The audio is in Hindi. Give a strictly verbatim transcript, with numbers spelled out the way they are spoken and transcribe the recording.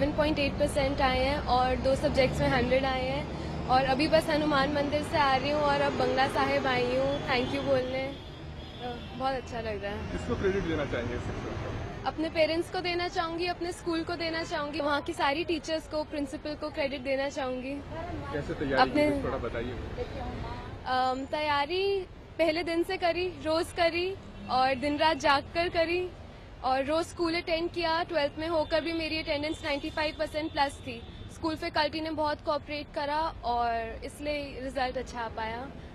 सेवन पॉइंट एट परसेंट आए हैं और दो सब्जेक्ट्स में हंड्रेड आए हैं। और अभी बस हनुमान मंदिर से आ रही हूँ और अब बंगला साहेब आई हूँ थैंक यू बोलने। बहुत अच्छा लग रहा है। किसको क्रेडिट देना चाहिए? अपने पेरेंट्स को देना चाहूँगी, अपने स्कूल को देना चाहूँगी, वहाँ की सारी टीचर्स को, प्रिंसिपल को क्रेडिट देना चाहूँगी। कैसे तैयारी अपने थोड़ा बताइए। तैयारी पहले दिन से करी, रोज करी और दिन रात जाग कर करी और रोज स्कूल अटेंड किया। ट्वेल्थ में होकर भी मेरी अटेंडेंस पचानवे परसेंट प्लस थी। स्कूल फैकल्टी ने बहुत कोऑपरेट करा और इसलिए रिजल्ट अच्छा आ पाया।